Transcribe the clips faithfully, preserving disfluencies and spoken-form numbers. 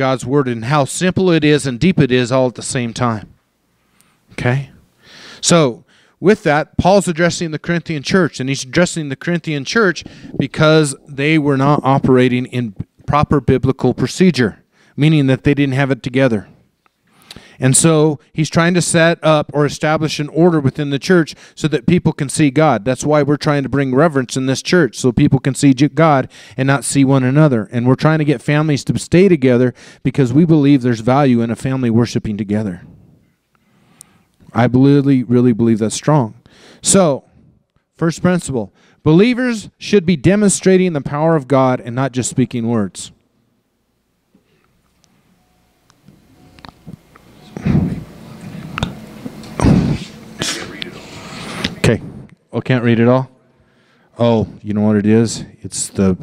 God's Word and how simple it is and deep it is all at the same time. Okay? So, with that, Paul's addressing the Corinthian church, and he's addressing the Corinthian church because they were not operating in proper biblical procedure, meaning that they didn't have it together. And so he's trying to set up or establish an order within the church so that people can see God. That's why we're trying to bring reverence in this church, so people can see God and not see one another. And we're trying to get families to stay together because we believe there's value in a family worshiping together. I really, really believe that's strong. So, first principle, believers should be demonstrating the power of God and not just speaking words. Okay. Oh, can't read it all? Oh, you know what it is? It's the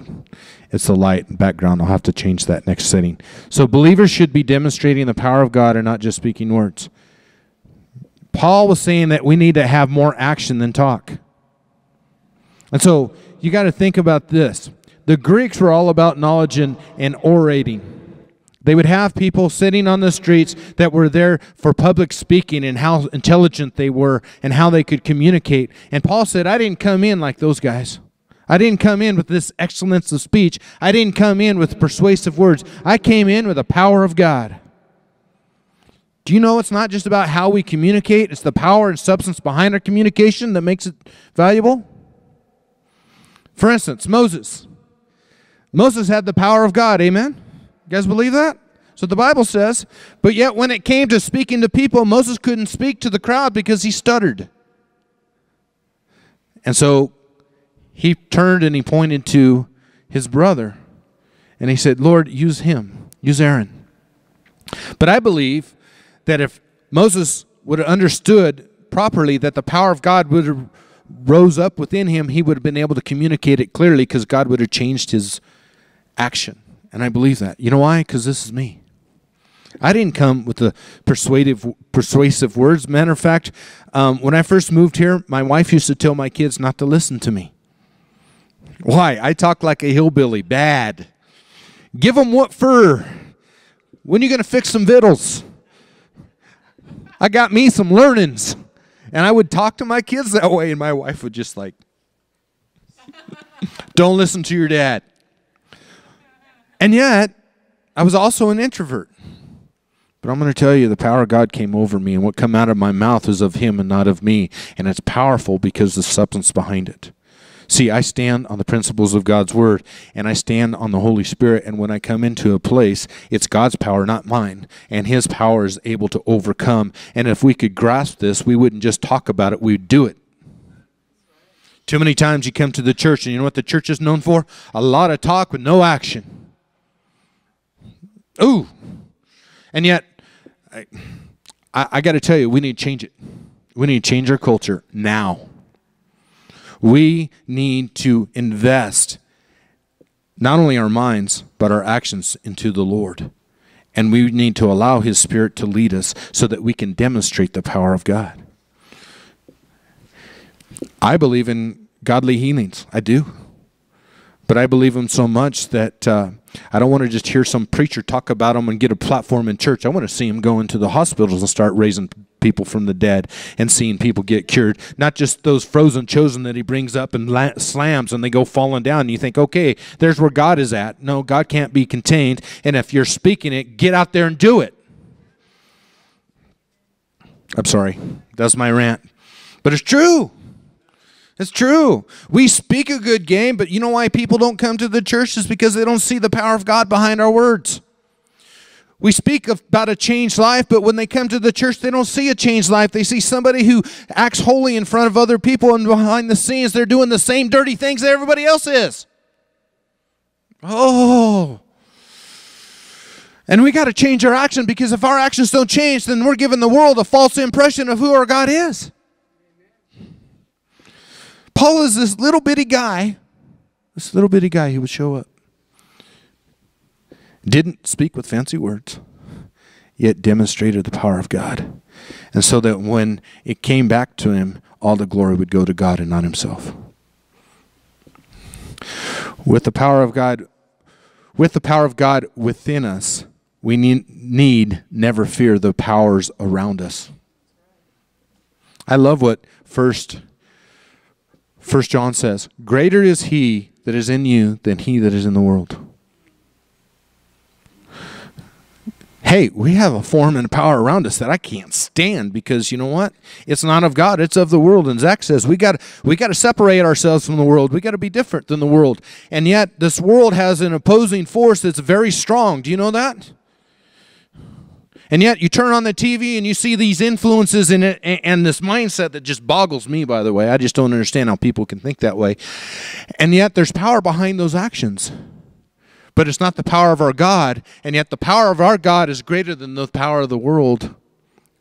it's the light and background. I'll have to change that next setting. So believers should be demonstrating the power of God and not just speaking words. Paul was saying that we need to have more action than talk. And so you got to think about this. The Greeks were all about knowledge and, and orating. They would have people sitting on the streets that were there for public speaking and how intelligent they were and how they could communicate. And Paul said, I didn't come in like those guys. I didn't come in with this excellence of speech. I didn't come in with persuasive words. I came in with the power of God. Do you know it's not just about how we communicate? It's the power and substance behind our communication that makes it valuable. For instance, Moses. Moses had the power of God, amen? You guys believe that? So the Bible says, but yet when it came to speaking to people, Moses couldn't speak to the crowd because he stuttered. And so he turned and he pointed to his brother. And he said, Lord, use him. Use Aaron. But I believe that if Moses would have understood properly that the power of God would have rose up within him, he would have been able to communicate it clearly because God would have changed his action. And I believe that. You know why? Because this is me. I didn't come with the persuasive, persuasive words. Matter of fact, um, when I first moved here, my wife used to tell my kids not to listen to me. Why? I talk like a hillbilly. Bad. Give them what fur? When are you going to fix some vittles? I got me some learnings. And I would talk to my kids that way, and my wife would just like, don't listen to your dad. And yet, I was also an introvert. But I'm going to tell you, the power of God came over me, and what came out of my mouth is of him and not of me. And it's powerful because the substance behind it. See, I stand on the principles of God's Word, and I stand on the Holy Spirit, and when I come into a place, it's God's power, not mine, and His power is able to overcome. And if we could grasp this, we wouldn't just talk about it, we'd do it. Too many times you come to the church, and you know what the church is known for? A lot of talk with no action. Ooh! And yet, I, I, I got to tell you, we need to change it. We need to change our culture now. We need to invest not only our minds, but our actions into the Lord. And we need to allow His Spirit to lead us so that we can demonstrate the power of God. I believe in godly healings. I do. But I believe them so much that uh, I don't want to just hear some preacher talk about them and get a platform in church. I want to see him go into the hospitals and start raising people from the dead and seeing people get cured. Not just those frozen chosen that he brings up and slams and they go falling down. And you think, okay, there's where God is at. No, God can't be contained. And if you're speaking it, get out there and do it. I'm sorry. That's my rant. But it's true. It's true. We speak a good game, but you know why people don't come to the church is because they don't see the power of God behind our words. We speak about a changed life, but when they come to the church, they don't see a changed life. They see somebody who acts holy in front of other people, and behind the scenes, they're doing the same dirty things that everybody else is. Oh. And we got to change our action, because if our actions don't change, then we're giving the world a false impression of who our God is. Paul is this little bitty guy, this little bitty guy who would show up. Didn't speak with fancy words, yet demonstrated the power of God. And so that when it came back to him, all the glory would go to God and not himself. With the power of God, with the power of God within us, we need, need never fear the powers around us. I love what first, first John says, greater is he that is in you than he that is in the world. Hey, we have a form and power around us that I can't stand because, you know what? It's not of God. It's of the world. And Zach says, we got we got to separate ourselves from the world. We got to be different than the world. And yet this world has an opposing force that's very strong. Do you know that? And yet you turn on the T V and you see these influences in it and this mindset that just boggles me, by the way. I just don't understand how people can think that way. And yet there's power behind those actions. But it's not the power of our God, and yet the power of our God is greater than the power of the world.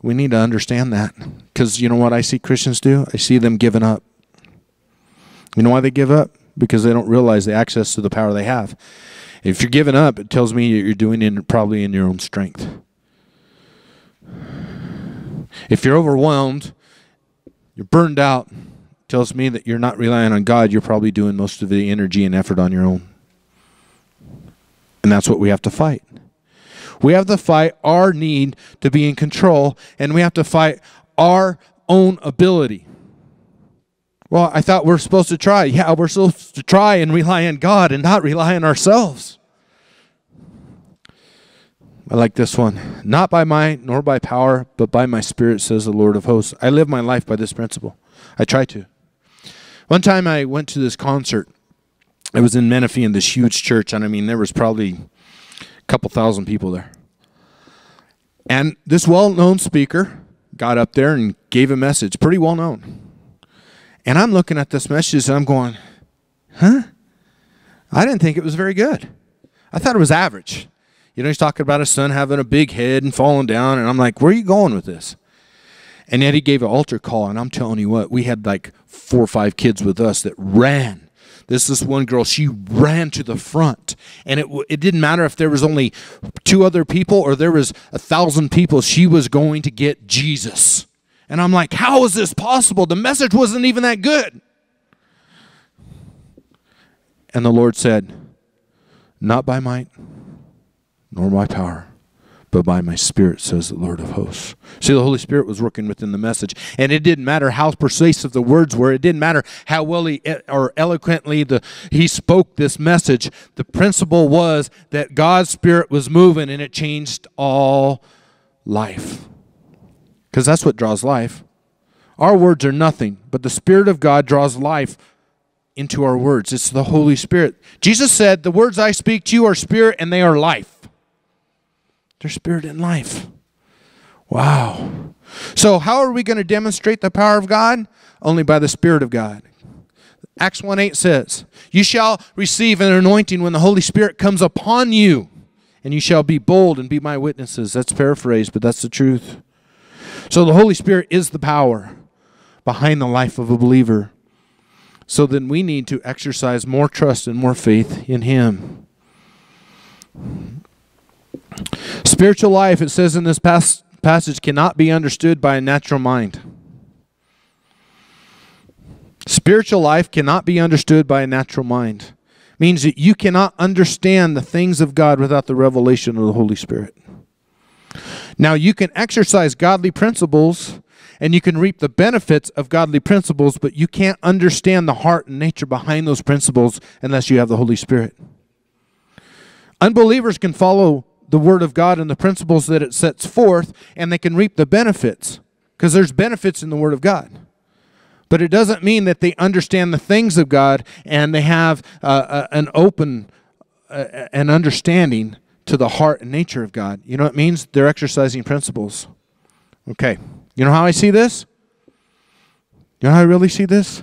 We need to understand that, because you know what I see Christians do? I see them giving up. You know why they give up? Because they don't realize the access to the power they have. If you're giving up, it tells me you're doing it probably in your own strength. If you're overwhelmed, you're burned out, it tells me that you're not relying on God. You're probably doing most of the energy and effort on your own. And that's what we have to fight. We have to fight our need to be in control, and we have to fight our own ability. Well, I thought we're supposed to try. Yeah, we're supposed to try and rely on God and not rely on ourselves. I like this one. Not by might nor by power, but by my spirit, says the Lord of hosts. I live my life by this principle. I try to. One time I went to this concert. It was in Menifee in this huge church, and I mean, there was probably a couple thousand people there. And this well-known speaker got up there and gave a message, pretty well-known. And I'm looking at this message, and I'm going, huh? I didn't think it was very good. I thought it was average. You know, he's talking about his son having a big head and falling down, and I'm like, where are you going with this? And then he gave an altar call, and I'm telling you what, we had like four or five kids with us that ran. This this one girl, she ran to the front, and it it didn't matter if there was only two other people or there was a thousand people. She was going to get Jesus, and I'm like, how is this possible? The message wasn't even that good. And the Lord said, not by might nor by power, but by my spirit, says the Lord of hosts. See, the Holy Spirit was working within the message. And it didn't matter how persuasive the words were. It didn't matter how well he, or eloquently the, he spoke this message. The principle was that God's Spirit was moving, and it changed all life. Because that's what draws life. Our words are nothing, but the Spirit of God draws life into our words. It's the Holy Spirit. Jesus said, the words I speak to you are spirit, and they are life. Their spirit and life. Wow. So how are we going to demonstrate the power of God? Only by the Spirit of God. Acts one eight says, you shall receive an anointing when the Holy Spirit comes upon you, and you shall be bold and be my witnesses. That's paraphrased, but that's the truth. So the Holy Spirit is the power behind the life of a believer. So then we need to exercise more trust and more faith in Him. Spiritual life, it says in this pas passage, cannot be understood by a natural mind. Spiritual life cannot be understood by a natural mind. It means that you cannot understand the things of God without the revelation of the Holy Spirit. Now, you can exercise godly principles, and you can reap the benefits of godly principles, but you can't understand the heart and nature behind those principles unless you have the Holy Spirit. Unbelievers can follow the Word of God and the principles that it sets forth, and they can reap the benefits, because there's benefits in the Word of God. But it doesn't mean that they understand the things of God and they have uh, an open uh, an understanding to the heart and nature of God. You know what it means? They're exercising principles. Okay. You know how I see this? You know how I really see this?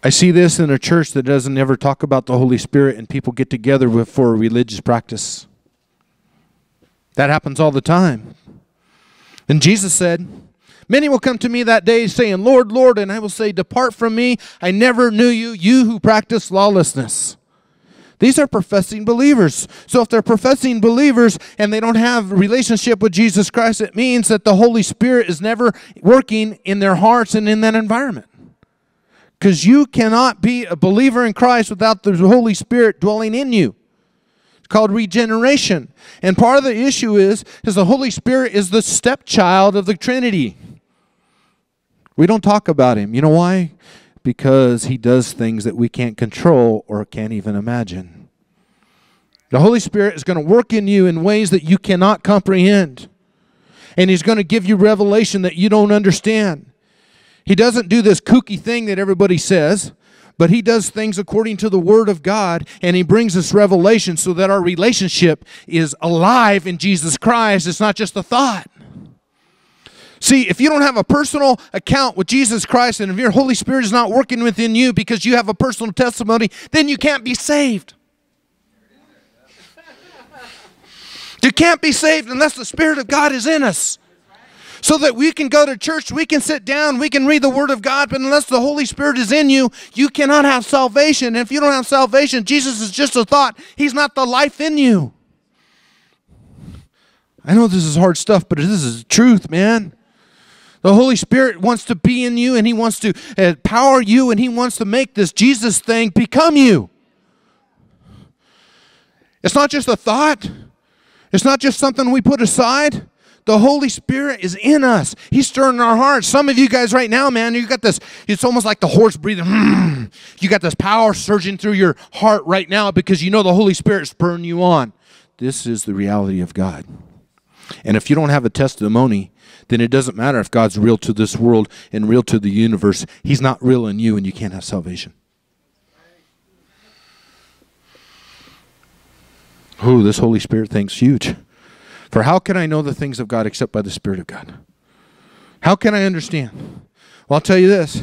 I see this in a church that doesn't ever talk about the Holy Spirit, and people get together with, for a religious practice. That happens all the time. And Jesus said, many will come to me that day saying, Lord, Lord, and I will say, depart from me. I never knew you, you who practice lawlessness. These are professing believers. So if they're professing believers and they don't have a relationship with Jesus Christ, it means that the Holy Spirit is never working in their hearts and in that environment. Because you cannot be a believer in Christ without the Holy Spirit dwelling in you. called regeneration. And part of the issue is, is the Holy Spirit is the stepchild of the Trinity. We don't talk about him. You know why? Because he does things that we can't control or can't even imagine. The Holy Spirit is going to work in you in ways that you cannot comprehend. And he's going to give you revelation that you don't understand. He doesn't do this kooky thing that everybody says, but he does things according to the Word of God, and he brings us revelation so that our relationship is alive in Jesus Christ. It's not just a thought. See, if you don't have a personal account with Jesus Christ, and if your Holy Spirit is not working within you because you have a personal testimony, then you can't be saved. You can't be saved unless the Spirit of God is in us. So that we can go to church, we can sit down, we can read the Word of God, but unless the Holy Spirit is in you, you cannot have salvation. And if you don't have salvation, Jesus is just a thought. He's not the life in you. I know this is hard stuff, but this is the truth, man. The Holy Spirit wants to be in you, and he wants to empower you, and he wants to make this Jesus thing become you. It's not just a thought. It's not just something we put aside. The Holy Spirit is in us. He's stirring our hearts. Some of you guys right now, man, you got this, it's almost like the horse breathing. Mm. You got this power surging through your heart right now because you know the Holy Spirit's spurring you on. This is the reality of God. And if you don't have a testimony, then it doesn't matter if God's real to this world and real to the universe. He's not real in you, and you can't have salvation. Ooh, this Holy Spirit thing's huge. For how can I know the things of God except by the Spirit of God? How can I understand? Well, I'll tell you this.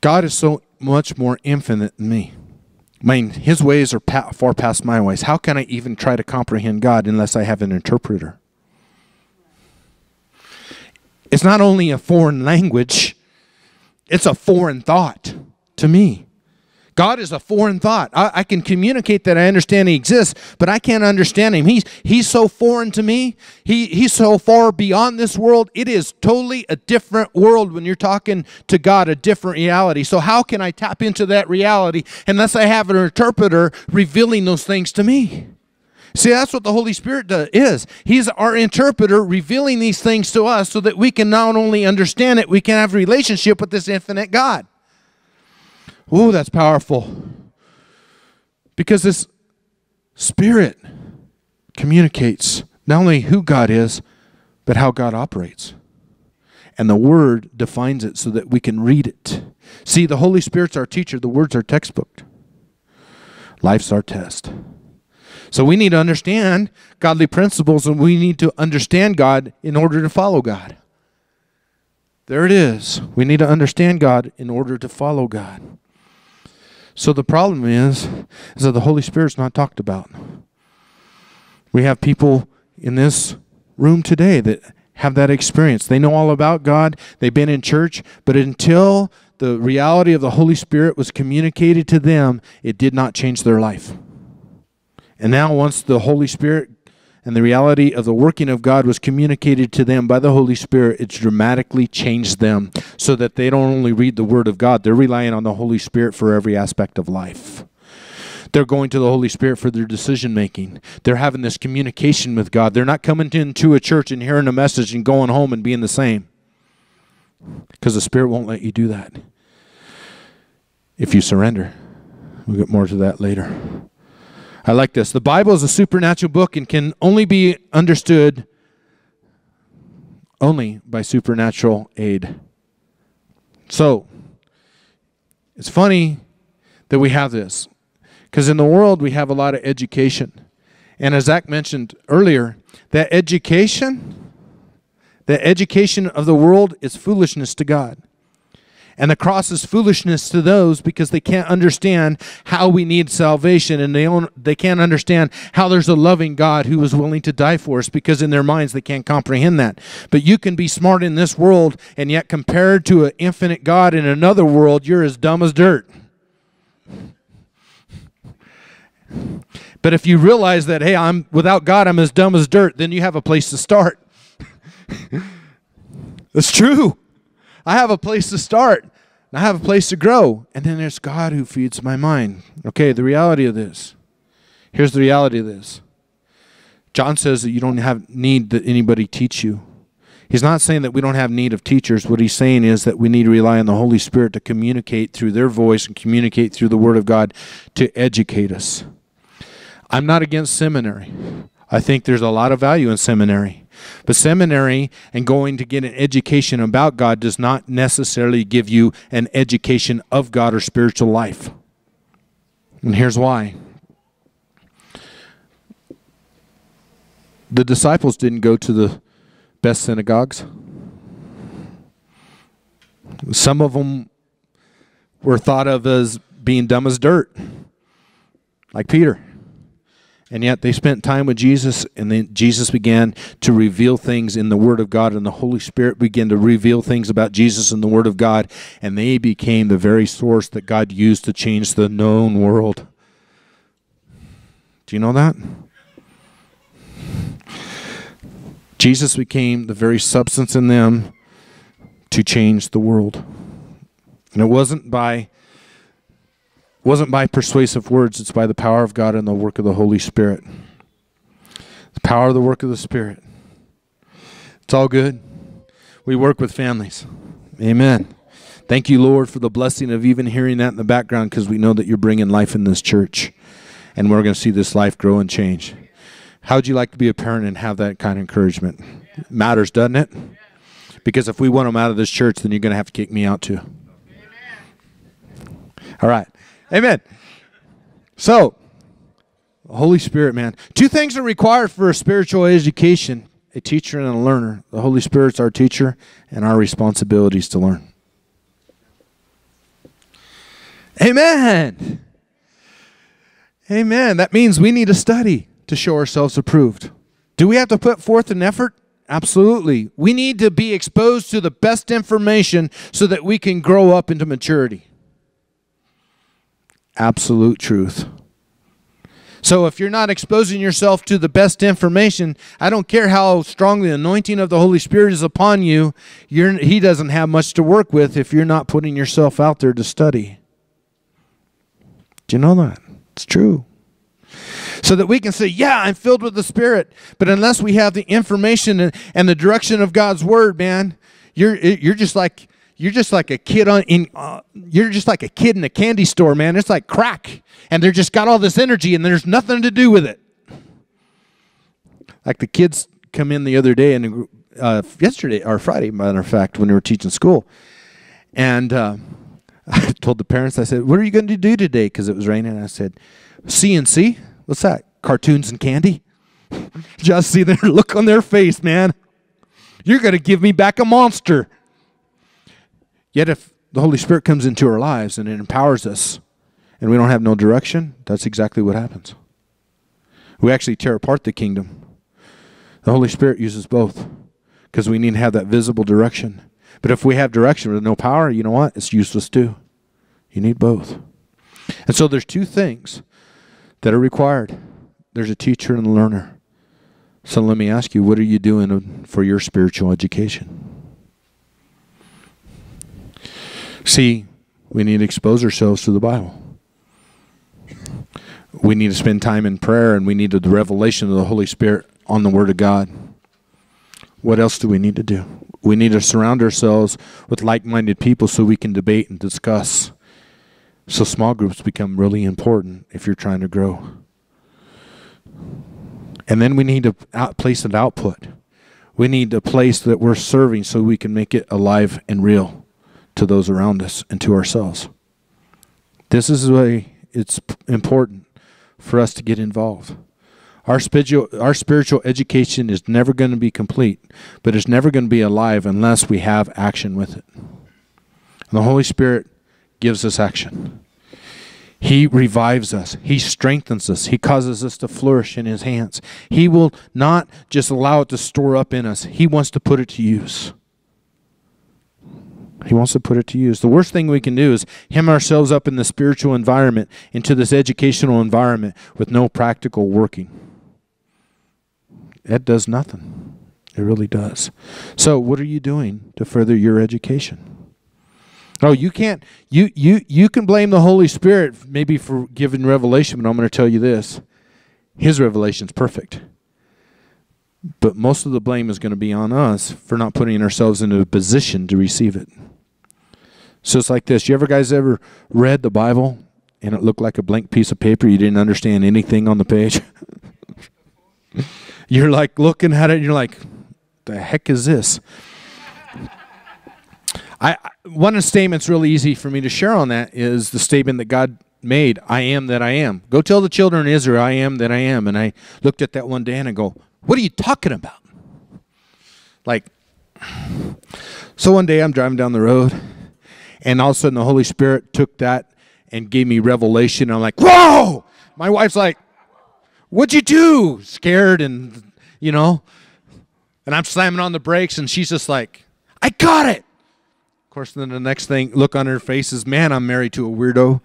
God is so much more infinite than me. I mean, his ways are pa- far past my ways. How can I even try to comprehend God unless I have an interpreter? It's not only a foreign language, it's a foreign thought to me. God is a foreign thought. I, I can communicate that I understand he exists, but I can't understand him. He's, he's so foreign to me. He, he's so far beyond this world. It is totally a different world when you're talking to God, a different reality. So how can I tap into that reality unless I have an interpreter revealing those things to me? See, that's what the Holy Spirit does, is. He's our interpreter revealing these things to us so that we can not only understand it, we can have a relationship with this infinite God. Ooh, that's powerful. Because this Spirit communicates not only who God is, but how God operates. And the Word defines it so that we can read it. See, the Holy Spirit's our teacher. The Word's our textbook. Life's our test. So we need to understand godly principles, and we need to understand God in order to follow God. There it is. We need to understand God in order to follow God. So the problem is, is that the Holy Spirit's not talked about. We have people in this room today that have that experience. They know all about God. They've been in church. But until the reality of the Holy Spirit was communicated to them, it did not change their life. And now once the Holy Spirit and the reality of the working of God was communicated to them by the Holy Spirit, it's dramatically changed them so that they don't only read the Word of God, they're relying on the Holy Spirit for every aspect of life. They're going to the Holy Spirit for their decision making. They're having this communication with God. They're not coming into a church and hearing a message and going home and being the same, because the Spirit won't let you do that if you surrender. We'll get more to that later. I like this. The Bible is a supernatural book and can only be understood only by supernatural aid. So, it's funny that we have this, because in the world we have a lot of education. And as Zach mentioned earlier, that education, the education of the world is foolishness to God. And the cross is foolishness to those, because they can't understand how we need salvation, and they own, they can't understand how there's a loving God who was willing to die for us, because in their minds they can't comprehend that. But you can be smart in this world, and yet compared to an infinite God in another world, you're as dumb as dirt. But if you realize that, hey, I'm without God, I'm as dumb as dirt, then you have a place to start. That's true. I have a place to start. I have a place to grow. And then there's God who feeds my mind. Okay, the reality of this. Here's the reality of this. John says that you don't have need that anybody teach you. He's not saying that we don't have need of teachers. What he's saying is that we need to rely on the Holy Spirit to communicate through their voice and communicate through the Word of God to educate us. I'm not against seminary. I think there's a lot of value in seminary. But seminary and going to get an education about God does not necessarily give you an education of God or spiritual life. And here's why. The disciples didn't go to the best synagogues. Some of them were thought of as being dumb as dirt, like Peter. And yet they spent time with Jesus, and then Jesus began to reveal things in the Word of God, and the Holy Spirit began to reveal things about Jesus in the Word of God, and they became the very source that God used to change the known world. Do you know that? Jesus became the very substance in them to change the world. And it wasn't by wasn't by persuasive words, it's by the power of God and the work of the Holy Spirit. The power of the work of the Spirit. It's all good. We work with families. Amen. Thank you, Lord, for the blessing of even hearing that in the background, because we know that you're bringing life in this church. And we're going to see this life grow and change. How would you like to be a parent and have that kind of encouragement? Yeah. It matters, doesn't it? Yeah. Because if we want them out of this church, then you're going to have to kick me out too. Amen. All right. Amen. So, Holy Spirit, man. Two things are required for a spiritual education, a teacher and a learner. The Holy Spirit's our teacher, and our responsibility is to learn. Amen. Amen. That means we need to study to show ourselves approved. Do we have to put forth an effort? Absolutely. We need to be exposed to the best information so that we can grow up into maturity. Absolute truth. So if you're not exposing yourself to the best information, I don't care how strong the anointing of the Holy Spirit is upon you, you're, he doesn't have much to work with if you're not putting yourself out there to study. Do you know that? It's true. So that we can say, yeah, I'm filled with the Spirit. But unless we have the information and, and the direction of God's Word, man, you're you're just like you're just like a kid on in uh, you're just like a kid in a candy store, man. It's like crack, and they're just got all this energy, and there's nothing to do with it. Like the kids come in the other day and uh, yesterday or Friday, matter of fact, when we were teaching school, and uh, I told the parents, I said, "What are you going to do today?" Because it was raining. I said, C and C. What's that? Cartoons and candy? Just see their look on their face, man. You're going to give me back a monster. Yet if the Holy Spirit comes into our lives and it empowers us and we don't have no direction, that's exactly what happens. We actually tear apart the kingdom. The Holy Spirit uses both because we need to have that visible direction. But if we have direction with no power, you know what? It's useless too. You need both. And so there's two things that are required. There's a teacher and a learner. So let me ask you, what are you doing for your spiritual education? See, we need to expose ourselves to the Bible. We need to spend time in prayer, and we need the revelation of the Holy Spirit on the Word of God. What else do we need to do? We need to surround ourselves with like-minded people so we can debate and discuss. So small groups become really important if you're trying to grow. And then we need to out place an output. We need a place that we're serving so we can make it alive and real to those around us and to ourselves. This is why it's important for us to get involved. Our spiritual, our spiritual education is never going to be complete, but it's never going to be alive unless we have action with it. And the Holy Spirit gives us action. He revives us. He strengthens us. He causes us to flourish in his hands. He will not just allow it to store up in us. He wants to put it to use. He wants to put it to use. The worst thing we can do is hem ourselves up in the spiritual environment, into this educational environment with no practical working. That does nothing. It really does. So what are you doing to further your education? No, you can't. You you you can blame the Holy Spirit maybe for giving revelation, but I'm going to tell you this: His revelation is perfect. But most of the blame is going to be on us for not putting ourselves into a position to receive it. So it's like this. You ever guys ever read the Bible and it looked like a blank piece of paper? You didn't understand anything on the page. You're like looking at it and you're like, the heck is this? I, one of the statements really easy for me to share on that is the statement that God made, I am that I am. Go tell the children of Israel, I am that I am. And I looked at that one day and I go, what are you talking about? Like, so one day I'm driving down the road and all of a sudden the Holy Spirit took that and gave me revelation. And I'm like, whoa! My wife's like, what'd you do? Scared and, you know, and I'm slamming on the brakes and she's just like, I got it. Of course, then the next thing, look on her face is, man, I'm married to a weirdo.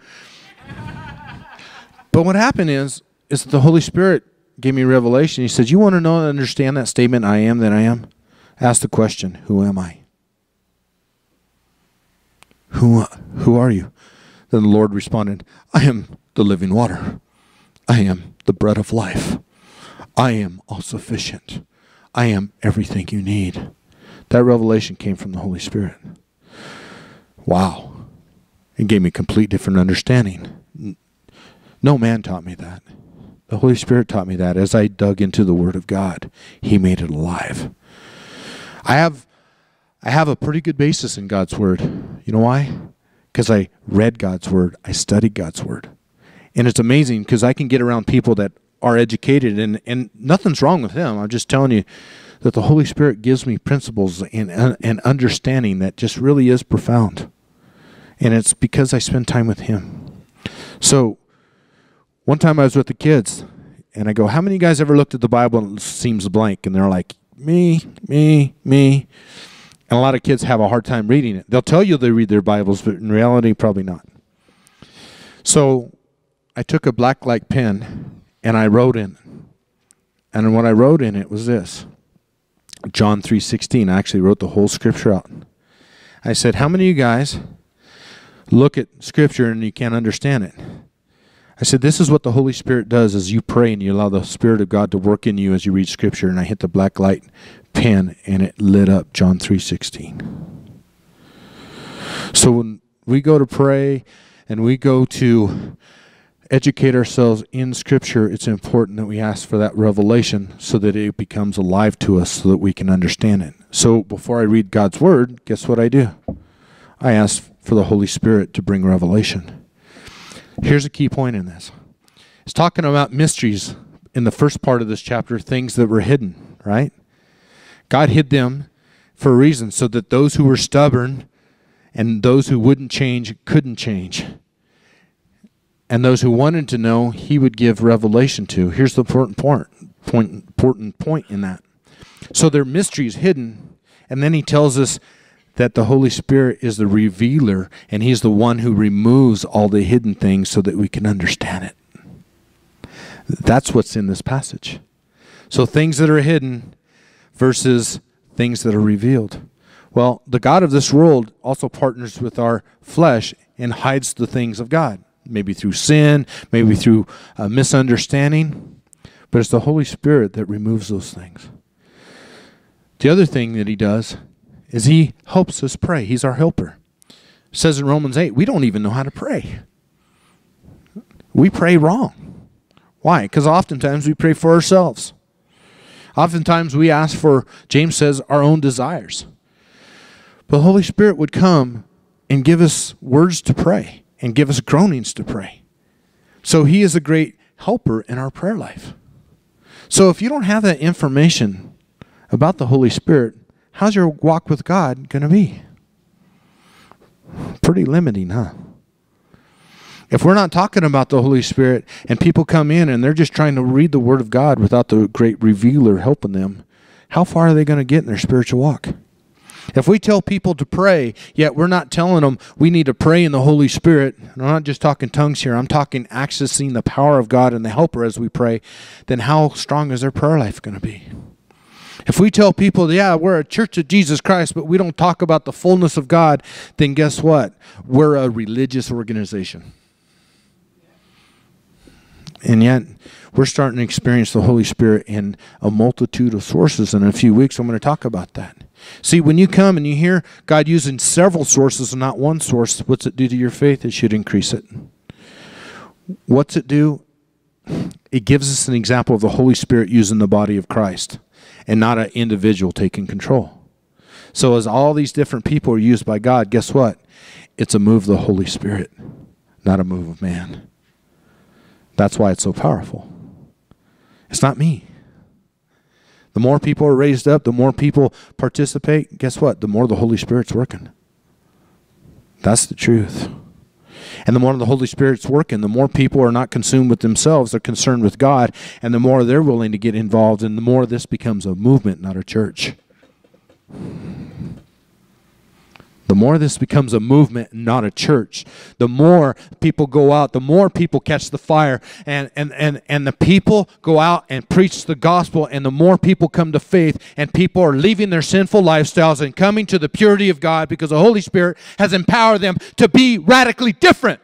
But what happened is, is the Holy Spirit gave me revelation. He said, you want to know and understand that statement, I am that I am? Ask the question, who am I? Who, who are you? Then the Lord responded, I am the living water. I am the bread of life. I am all sufficient. I am everything you need. That revelation came from the Holy Spirit. Wow. It gave me a complete different understanding. No man taught me that. The Holy Spirit taught me that. As I dug into the Word of God, He made it alive. I have, I have a pretty good basis in God's Word. You know why? Because I read God's Word. I studied God's Word. And it's amazing because I can get around people that are educated, and, and nothing's wrong with them. I'm just telling you that the Holy Spirit gives me principles and, and understanding that just really is profound. And it's because I spend time with Him. So one time I was with the kids, and I go, how many of you guys ever looked at the Bible and it seems blank? And they're like, me, me, me. And a lot of kids have a hard time reading it. They'll tell you they read their Bibles, but in reality, probably not. So I took a blacklight pen, and I wrote in it. And what I wrote in it was this. John three sixteen. I actually wrote the whole scripture out. I said, how many of you guys look at scripture and you can't understand it? I said, this is what the Holy Spirit does as you pray and you allow the Spirit of God to work in you as you read scripture. And I hit the black light pen and it lit up John three sixteen. So when we go to pray and we go to educate ourselves in scripture, it's important that we ask for that revelation so that it becomes alive to us so that we can understand it. So before I read God's word, guess what I do? I ask for the Holy Spirit to bring revelation. Here's a key point in this. It's talking about mysteries in the first part of this chapter, things that were hidden, right? God hid them for a reason so that those who were stubborn and those who wouldn't change couldn't change. And those who wanted to know, he would give revelation to. Here's the important point, point, important point in that. So there are mysteries hidden, and then he tells us that the Holy Spirit is the revealer, and he's the one who removes all the hidden things so that we can understand it. That's what's in this passage. So things that are hidden versus things that are revealed. Well, the God of this world also partners with our flesh and hides the things of God. Maybe through sin, maybe through uh, misunderstanding. But it's the Holy Spirit that removes those things. The other thing that he does is he helps us pray. He's our helper. It says in Romans eight, we don't even know how to pray. We pray wrong. Why? Because oftentimes we pray for ourselves. Oftentimes we ask for, James says, our own desires. But the Holy Spirit would come and give us words to pray. And give us groanings to pray. So he is a great helper in our prayer life. So if you don't have that information about the Holy Spirit, how's your walk with God going to be? Pretty limiting, huh? If we're not talking about the Holy Spirit and people come in and they're just trying to read the Word of God without the great revealer helping them, how far are they going to get in their spiritual walk? If we tell people to pray, yet we're not telling them we need to pray in the Holy Spirit, and I'm not just talking tongues here, I'm talking accessing the power of God and the helper as we pray, then how strong is their prayer life going to be? If we tell people, yeah, we're a church of Jesus Christ, but we don't talk about the fullness of God, then guess what? We're a religious organization. And yet we're starting to experience the Holy Spirit in a multitude of sources. And in a few weeks, I'm going to talk about that. See, when you come and you hear God using several sources and not one source, what's it do to your faith? It should increase it. What's it do? It gives us an example of the Holy Spirit using the body of Christ and not an individual taking control. So as all these different people are used by God, guess what? It's a move of the Holy Spirit, not a move of man. That's why it's so powerful. It's not me. The more people are raised up, the more people participate, guess what? The more the Holy Spirit's working. That's the truth. And the more the Holy Spirit's working, the more people are not consumed with themselves, they're concerned with God, and the more they're willing to get involved, and the more this becomes a movement, not a church. The more this becomes a movement, not a church, the more people go out, the more people catch the fire, and, and, and, and the people go out and preach the gospel, and the more people come to faith, and people are leaving their sinful lifestyles and coming to the purity of God because the Holy Spirit has empowered them to be radically different.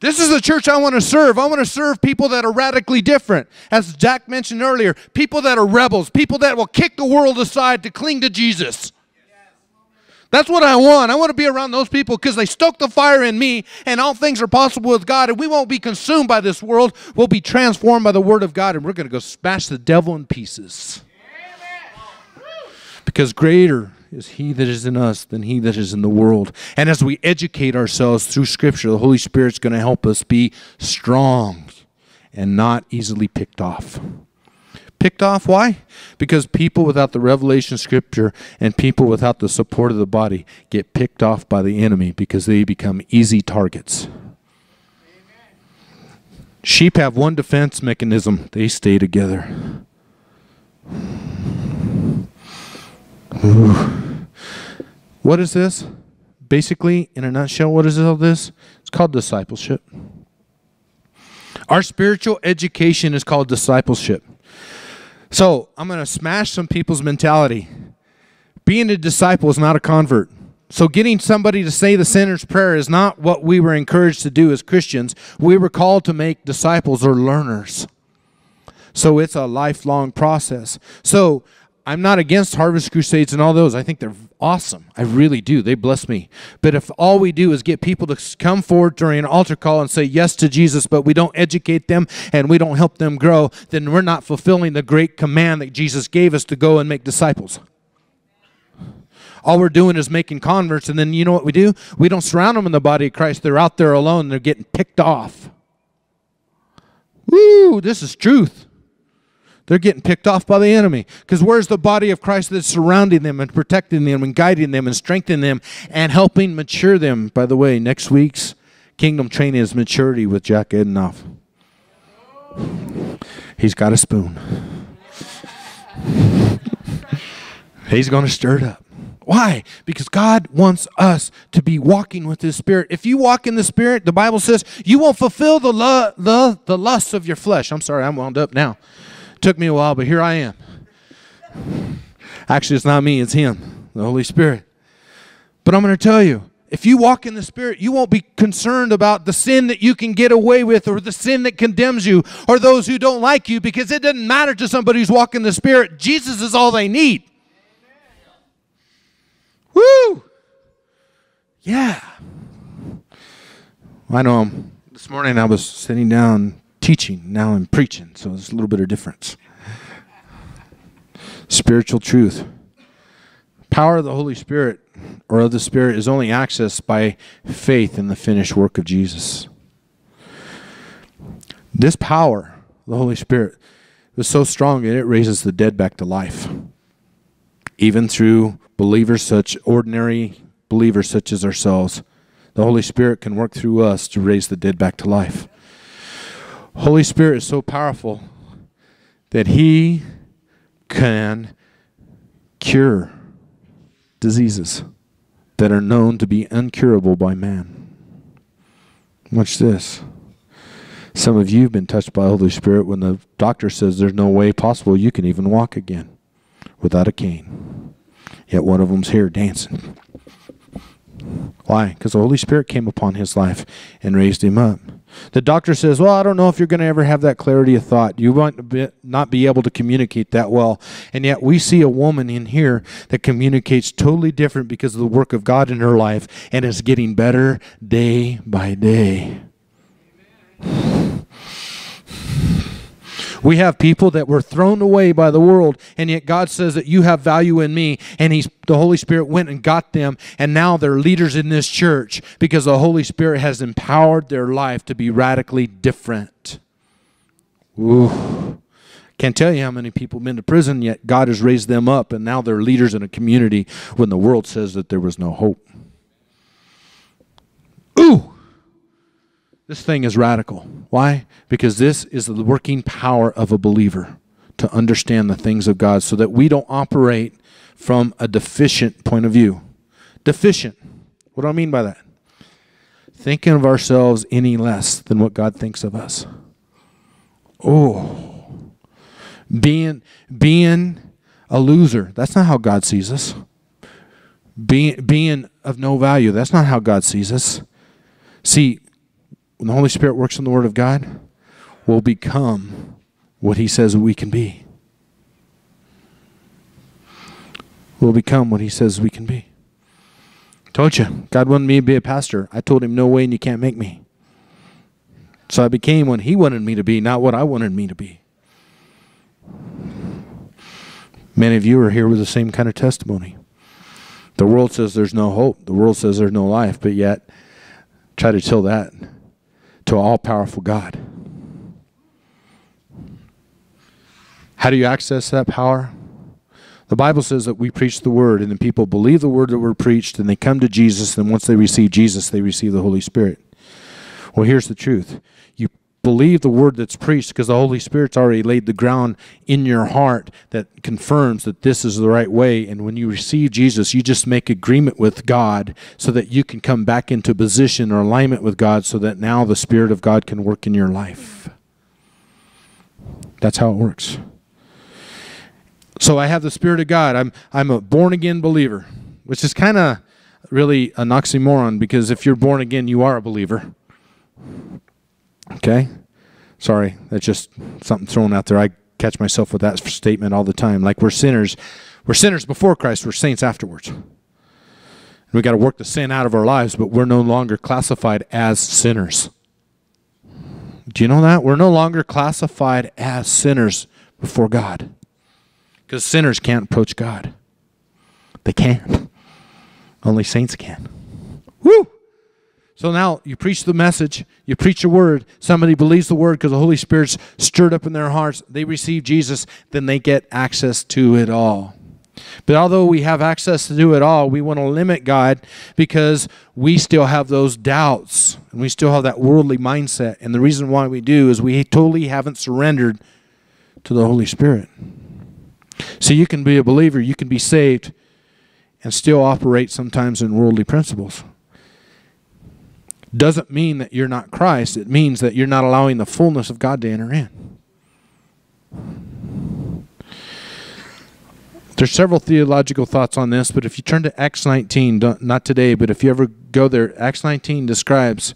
This is the church I want to serve. I want to serve people that are radically different. As Jack mentioned earlier, people that are rebels, people that will kick the world aside to cling to Jesus. That's what I want. I want to be around those people because they stoke the fire in me, and all things are possible with God, and we won't be consumed by this world. We'll be transformed by the Word of God, and we're going to go smash the devil in pieces. Because greater is He that is in us than he that is in the world. And as we educate ourselves through Scripture, the Holy Spirit's going to help us be strong and not easily picked off. Picked off, why? Because people without the revelation of Scripture and people without the support of the body get picked off by the enemy because they become easy targets. Amen. Sheep have one defense mechanism. They stay together. Ooh. What is this? Basically, in a nutshell, what is all this? It's called discipleship. Our spiritual education is called discipleship. So, I'm going to smash some people's mentality. Being a disciple is not a convert. So getting somebody to say the sinner's prayer is not what we were encouraged to do as Christians. We were called to make disciples or learners. So it's a lifelong process. So I'm not against Harvest Crusades and all those. I think they're awesome. I really do. They bless me. But if all we do is get people to come forward during an altar call and say yes to Jesus, but we don't educate them and we don't help them grow, then we're not fulfilling the great command that Jesus gave us to go and make disciples. All we're doing is making converts, and then you know what we do? We don't surround them in the body of Christ. They're out there alone, and they're getting picked off. Woo, this is truth. They're getting picked off by the enemy. Because where's the body of Christ that's surrounding them and protecting them and guiding them and strengthening them and helping mature them? By the way, next week's Kingdom Training is Maturity with Jack Edinoff. He's got a spoon. He's going to stir it up. Why? Because God wants us to be walking with His Spirit. If you walk in the Spirit, the Bible says, you won't fulfill the, lu the, the lusts of your flesh. I'm sorry, I'm wound up now. Took me a while, but here I am. Actually, it's not me, it's Him, the Holy Spirit. But I'm going to tell you, if you walk in the Spirit, you won't be concerned about the sin that you can get away with or the sin that condemns you or those who don't like you, because it doesn't matter to somebody who's walking in the Spirit. Jesus is all they need. Woo! Yeah. I know I'm, this morning I was sitting down teaching, now I'm preaching, so there's a little bit of difference. Spiritual truth. Power of the Holy Spirit or of the Spirit is only accessed by faith in the finished work of Jesus. This power, the Holy Spirit, is so strong that it raises the dead back to life. Even through believers such, ordinary believers such as ourselves, the Holy Spirit can work through us to raise the dead back to life. Holy Spirit is so powerful that He can cure diseases that are known to be incurable by man. Watch this. Some of you have been touched by the Holy Spirit when the doctor says there's no way possible you can even walk again without a cane. Yet one of them's here dancing. Why? Because the Holy Spirit came upon his life and raised him up. The doctor says, well, I don't know if you're going to ever have that clarity of thought. You might not be able to communicate that well. And yet we see a woman in here that communicates totally different because of the work of God in her life, and it's getting better day by day. Amen. We have people that were thrown away by the world, and yet God says that you have value in me, and he's, the Holy Spirit went and got them, and now they're leaders in this church because the Holy Spirit has empowered their life to be radically different. Ooh. Can't tell you how many people have been to prison, yet God has raised them up, and now they're leaders in a community when the world says that there was no hope. Ooh! This thing is radical. Why? Because this is the working power of a believer to understand the things of God so that we don't operate from a deficient point of view. Deficient. What do I mean by that? Thinking of ourselves any less than what God thinks of us. Oh. Being, being a loser. That's not how God sees us. Being, being of no value. That's not how God sees us. See, when the Holy Spirit works in the Word of God, we'll become what He says we can be. We'll become what He says we can be. Told you, God wanted me to be a pastor. I told Him, no way, and you can't make me. So I became what He wanted me to be, not what I wanted me to be. Many of you are here with the same kind of testimony. The world says there's no hope. The world says there's no life, but yet, try to tell that to an all-powerful God. How do you access that power? The Bible says that we preach the Word, and the people believe the Word that we're preached, and they come to Jesus, and once they receive Jesus, they receive the Holy Spirit. Well, here's the truth. You believe the Word that's preached because the Holy Spirit's already laid the ground in your heart that confirms that this is the right way, and when you receive Jesus, you just make agreement with God so that you can come back into position or alignment with God so that now the Spirit of God can work in your life. That's how it works. So I have the Spirit of God. I'm, I'm a born-again believer, which is kind of really an oxymoron because if you're born again, you are a believer. Okay? Sorry, that's just something thrown out there. I catch myself with that statement all the time. Like we're sinners. We're sinners before Christ. We're saints afterwards. And we've got to work the sin out of our lives, but we're no longer classified as sinners. Do you know that? We're no longer classified as sinners before God because sinners can't approach God. They can't. Only saints can. Woo! So now you preach the message, you preach the Word, somebody believes the Word because the Holy Spirit's stirred up in their hearts, they receive Jesus, then they get access to it all. But although we have access to do it all, we want to limit God because we still have those doubts and we still have that worldly mindset. And the reason why we do is we totally haven't surrendered to the Holy Spirit. So you can be a believer, you can be saved, and still operate sometimes in worldly principles. Doesn't mean that you're not Christ. It means that you're not allowing the fullness of God to enter in. There's several theological thoughts on this, but if you turn to Acts nineteen, not today, but if you ever go there, Acts nineteen describes,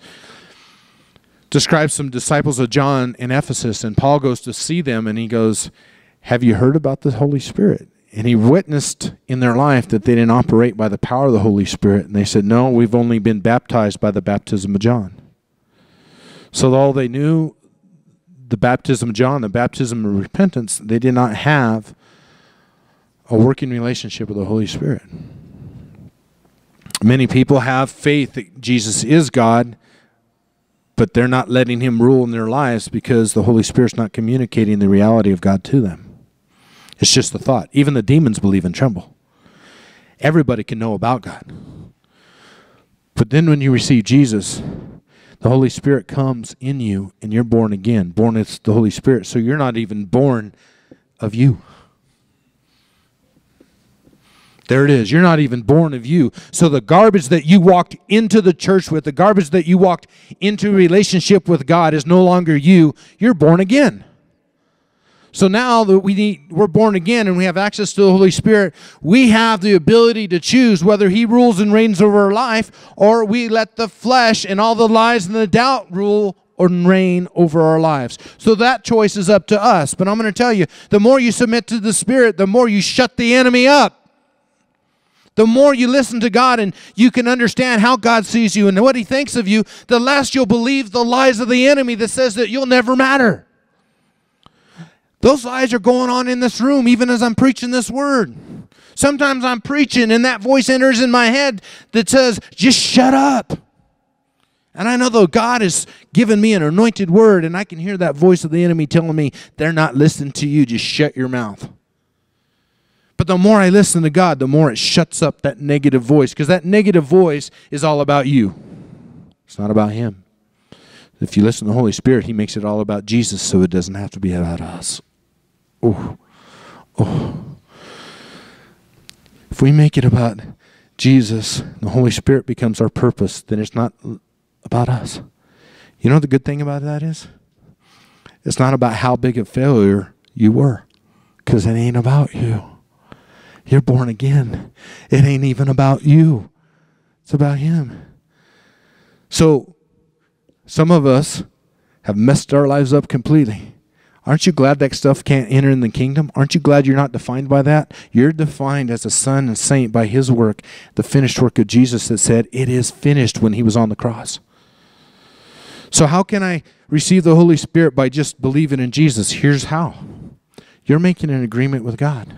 describes some disciples of John in Ephesus, and Paul goes to see them, and he goes, have you heard about the Holy Spirit? And he witnessed in their life that they didn't operate by the power of the Holy Spirit. And they said, no, we've only been baptized by the baptism of John. So although they knew the baptism of John, the baptism of repentance, they did not have a working relationship with the Holy Spirit. Many people have faith that Jesus is God, but they're not letting him rule in their lives because the Holy Spirit's not communicating the reality of God to them. It's just a thought. Even the demons believe and tremble. Everybody can know about God. But then when you receive Jesus, the Holy Spirit comes in you and you're born again. Born as the Holy Spirit. So you're not even born of you. There it is. You're not even born of you. So the garbage that you walked into the church with, the garbage that you walked into relationship with God is no longer you. You're born again. So now that we need, we're born again and we have access to the Holy Spirit, we have the ability to choose whether he rules and reigns over our life or we let the flesh and all the lies and the doubt rule and reign over our lives. So that choice is up to us. But I'm going to tell you, the more you submit to the Spirit, the more you shut the enemy up. The more you listen to God and you can understand how God sees you and what He thinks of you, the less you'll believe the lies of the enemy that says that you'll never matter. Those lies are going on in this room even as I'm preaching this word. Sometimes I'm preaching and that voice enters in my head that says, just shut up. And I know though God has given me an anointed word and I can hear that voice of the enemy telling me, they're not listening to you, just shut your mouth. But the more I listen to God, the more it shuts up that negative voice, because that negative voice is all about you. It's not about Him. If you listen to the Holy Spirit, He makes it all about Jesus, so it doesn't have to be about us. Oh, oh. If we make it about Jesus, the Holy Spirit becomes our purpose, then it's not about us. You know what the good thing about that is? It's not about how big a failure you were, because it ain't about you. You're born again. It ain't even about you. It's about Him. So some of us have messed our lives up completely. Aren't you glad that stuff can't enter in the kingdom? Aren't you glad you're not defined by that? You're defined as a son and saint by His work, the finished work of Jesus that said, it is finished when He was on the cross. So how can I receive the Holy Spirit by just believing in Jesus? Here's how. You're making an agreement with God.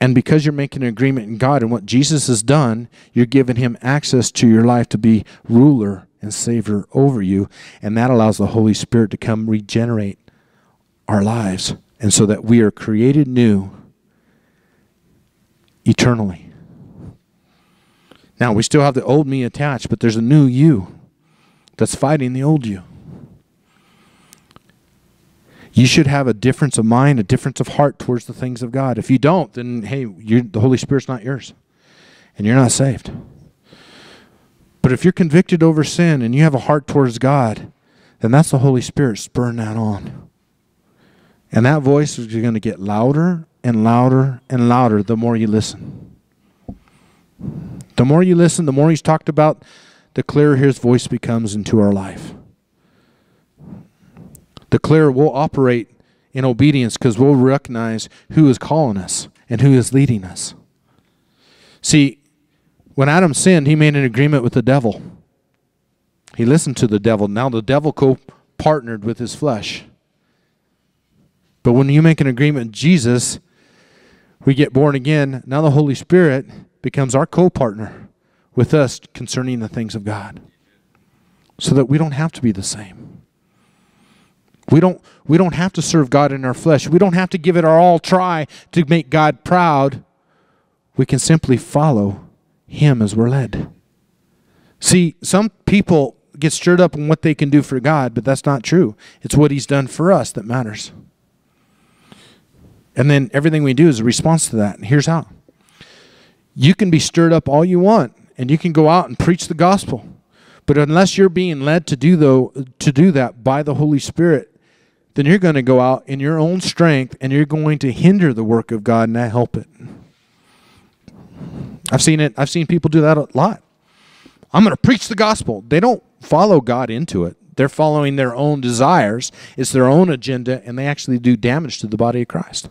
And because you're making an agreement in God and what Jesus has done, you're giving Him access to your life to be ruler and Savior over you. And that allows the Holy Spirit to come regenerate our lives. And so that we are created new eternally. Now, we still have the old me attached, but there's a new you that's fighting the old you. You should have a difference of mind, a difference of heart towards the things of God. If you don't, then, hey, you're, the Holy Spirit's not yours, and you're not saved. But if you're convicted over sin and you have a heart towards God, then that's the Holy Spirit spurring that on. And that voice is going to get louder and louder and louder the more you listen. The more you listen, the more He's talked about, the clearer His voice becomes into our life. The clearer we'll operate in obedience, because we'll recognize who is calling us and who is leading us. See, when Adam sinned, he made an agreement with the devil. He listened to the devil. Now the devil co-partnered with his flesh. But when you make an agreement with Jesus, we get born again. Now the Holy Spirit becomes our co-partner with us concerning the things of God, so that we don't have to be the same. We don't, we don't have to serve God in our flesh. We don't have to give it our all try to make God proud. We can simply follow Him as we're led. See, some people get stirred up in what they can do for God, but that's not true. It's what He's done for us that matters. And then everything we do is a response to that. And here's how. You can be stirred up all you want, and you can go out and preach the gospel. But unless you're being led to do, though, to do that by the Holy Spirit, then you're going to go out in your own strength and you're going to hinder the work of God and not help it. I've seen it. I've seen people do that a lot. I'm going to preach the gospel. They don't follow God into it. They're following their own desires. It's their own agenda, and they actually do damage to the body of Christ.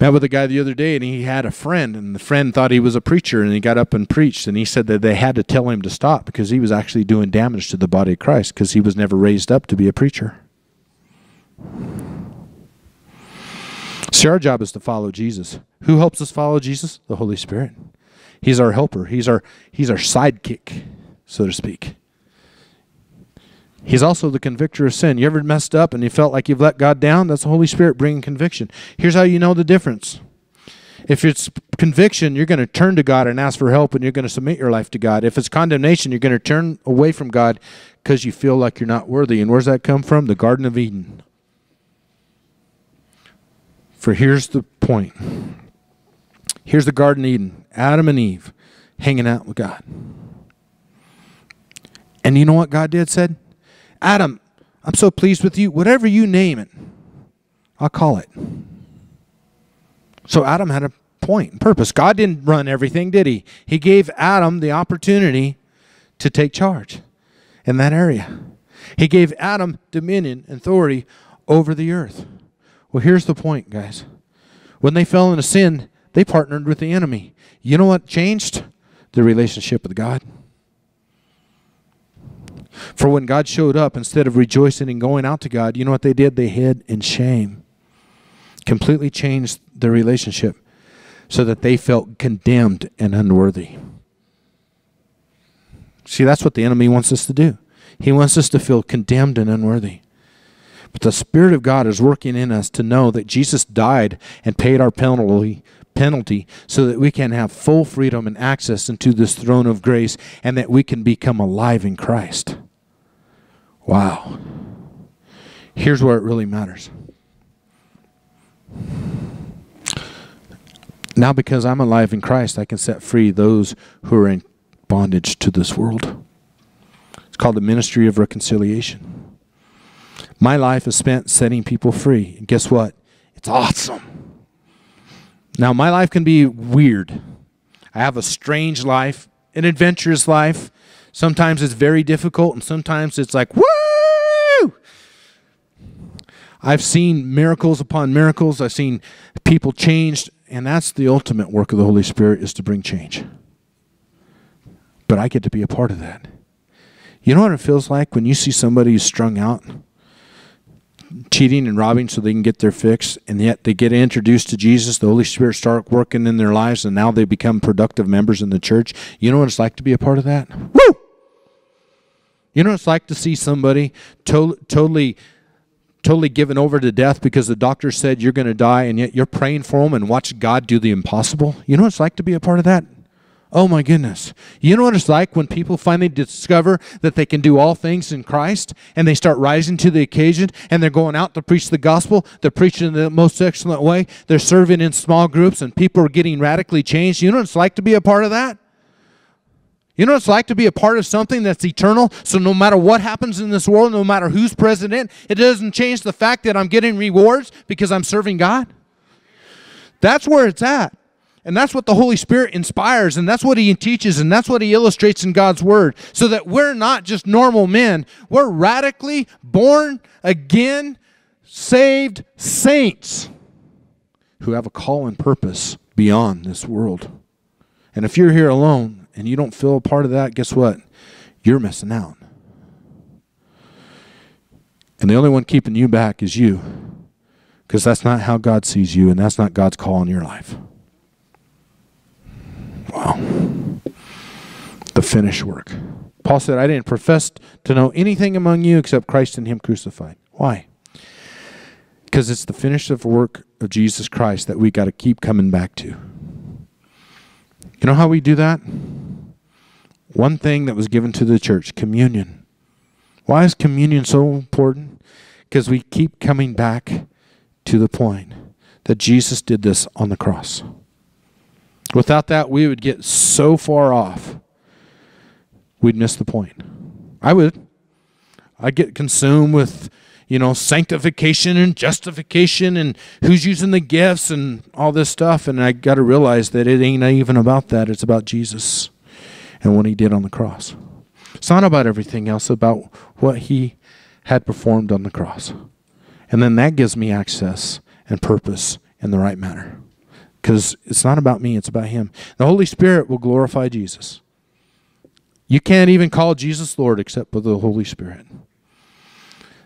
Met with a guy the other day, and he had a friend, and the friend thought he was a preacher, and he got up and preached, and he said that they had to tell him to stop because he was actually doing damage to the body of Christ because he was never raised up to be a preacher. See, our job is to follow Jesus. Who helps us follow Jesus? The Holy Spirit. He's our helper. He's our, he's our sidekick, so to speak. He's also the convictor of sin. You ever messed up and you felt like you've let God down? That's the Holy Spirit bringing conviction. Here's how you know the difference. If it's conviction, you're going to turn to God and ask for help, and you're going to submit your life to God. If it's condemnation, you're going to turn away from God because you feel like you're not worthy. And where's that come from? The Garden of Eden. For here's the point. Here's the Garden of Eden. Adam and Eve hanging out with God. And you know what God did said? Adam, I'm so pleased with you. Whatever you name it, I'll call it. So Adam had a point and purpose. God didn't run everything, did He? He gave Adam the opportunity to take charge. in that area. He gave Adam dominion and authority over the earth. Well, here's the point, guys. When they fell into sin, they partnered with the enemy. You know what changed? Their relationship with God. For when God showed up, instead of rejoicing and going out to God, you know what they did? They hid in shame. Completely changed their relationship so that they felt condemned and unworthy. See, that's what the enemy wants us to do. He wants us to feel condemned and unworthy. But the Spirit of God is working in us to know that Jesus died and paid our penalty, penalty so that we can have full freedom and access into this throne of grace and that we can become alive in Christ. Wow. Here's where it really matters. Now because I'm alive in Christ, I can set free those who are in bondage to this world. It's called the ministry of reconciliation. My life is spent setting people free. And guess what? It's awesome. Now, my life can be weird. I have a strange life, an adventurous life. Sometimes it's very difficult, and sometimes it's like, woo! I've seen miracles upon miracles. I've seen people changed, and that's the ultimate work of the Holy Spirit, is to bring change. But I get to be a part of that. You know what it feels like when you see somebody who's strung out, cheating and robbing so they can get their fix, and yet they get introduced to Jesus, the Holy Spirit start working in their lives, and now they become productive members in the church. You know what it's like to be a part of that? Woo! You know what it's like to see somebody to totally, totally given over to death because the doctor said you're going to die, and yet you're praying for them and watch God do the impossible? You know what it's like to be a part of that? Oh my goodness. You know what it's like when people finally discover that they can do all things in Christ and they start rising to the occasion and they're going out to preach the gospel. They're preaching in the most excellent way. They're serving in small groups and people are getting radically changed. You know what it's like to be a part of that? You know what it's like to be a part of something that's eternal, so no matter what happens in this world, no matter who's president, it doesn't change the fact that I'm getting rewards because I'm serving God? That's where it's at. And that's what the Holy Spirit inspires, and that's what He teaches, and that's what He illustrates in God's Word, so that we're not just normal men. We're radically born again, saved saints who have a call and purpose beyond this world. And if you're here alone and you don't feel a part of that, guess what? You're missing out. And the only one keeping you back is you, because that's not how God sees you, and that's not God's call in your life. Wow. The finished work. Paul said, I didn't profess to know anything among you except Christ and Him crucified. Why? Because it's the finished work of Jesus Christ that we got to keep coming back to. You know how we do that? One thing that was given to the church, communion. Why is communion so important? Because we keep coming back to the point that Jesus did this on the cross. Without that, we would get so far off, we'd miss the point. I would. I'd get consumed with, you know, sanctification and justification and who's using the gifts and all this stuff, and I got to realize that it ain't even about that. It's about Jesus and what He did on the cross. It's not about everything else, about what He had performed on the cross. And then that gives me access and purpose in the right manner. Because it's not about me, it's about Him. The Holy Spirit will glorify Jesus. You can't even call Jesus Lord except with the Holy Spirit.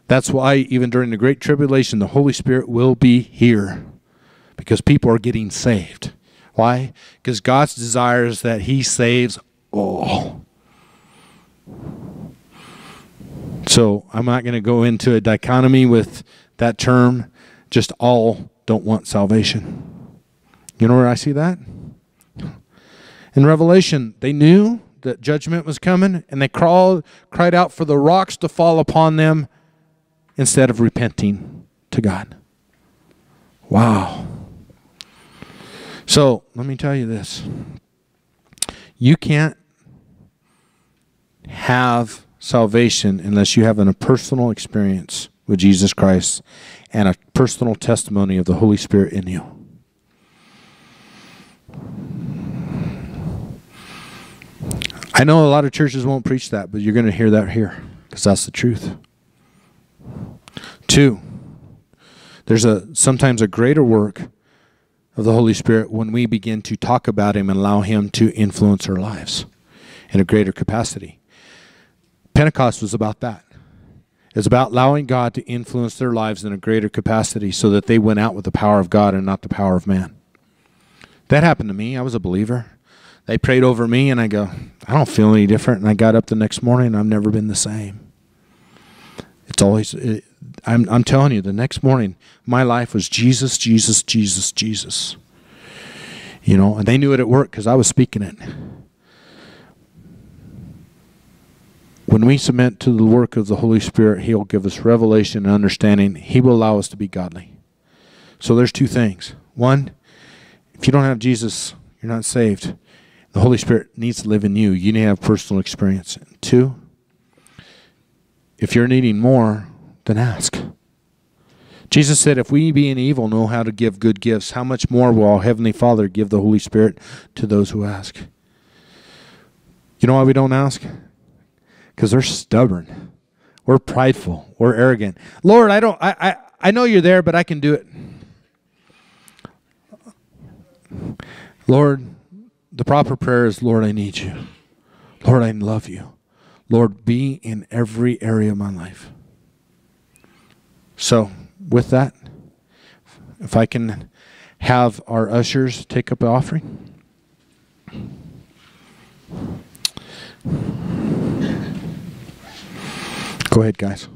That's why even during the Great Tribulation, the Holy Spirit will be here. Because people are getting saved. Why? Because God's desire is that He saves all. So I'm not going to go into a dichotomy with that term. Just all don't want salvation. You know where I see that? In Revelation, they knew that judgment was coming, and they crawled, cried out for the rocks to fall upon them instead of repenting to God. Wow. So, let me tell you this. You can't have salvation unless you have a personal experience with Jesus Christ and a personal testimony of the Holy Spirit in you. I know a lot of churches won't preach that, but you're going to hear that here. because that's the truth. Two, there's a sometimes a greater work of the Holy Spirit when we begin to talk about him and allow him to influence our lives in a greater capacity. Pentecost was about that. It's about allowing God to influence their lives in a greater capacity so that they went out with the power of God and not the power of man. That happened to me. I was a believer. They prayed over me, and I go, I don't feel any different. And I got up the next morning, and I've never been the same. It's always, it, I'm, I'm telling you, the next morning, my life was Jesus, Jesus, Jesus, Jesus. You know, and they knew it at work because I was speaking it. When we submit to the work of the Holy Spirit, he'll give us revelation and understanding. He will allow us to be godly. So there's two things. One, if you don't have Jesus, you're not saved. The Holy Spirit needs to live in you. You need to have personal experience. Two, if you're needing more, then ask. Jesus said, if we being evil know how to give good gifts, how much more will our Heavenly Father give the Holy Spirit to those who ask? You know why we don't ask? Because they're stubborn, we're prideful, we're arrogant. Lord, I don't. I, I I know you're there, but I can do it. Lord, the proper prayer is, Lord, I need you. Lord, I love you. Lord, be in every area of my life. So, with that, if I can have our ushers take up the offering. Go ahead, guys.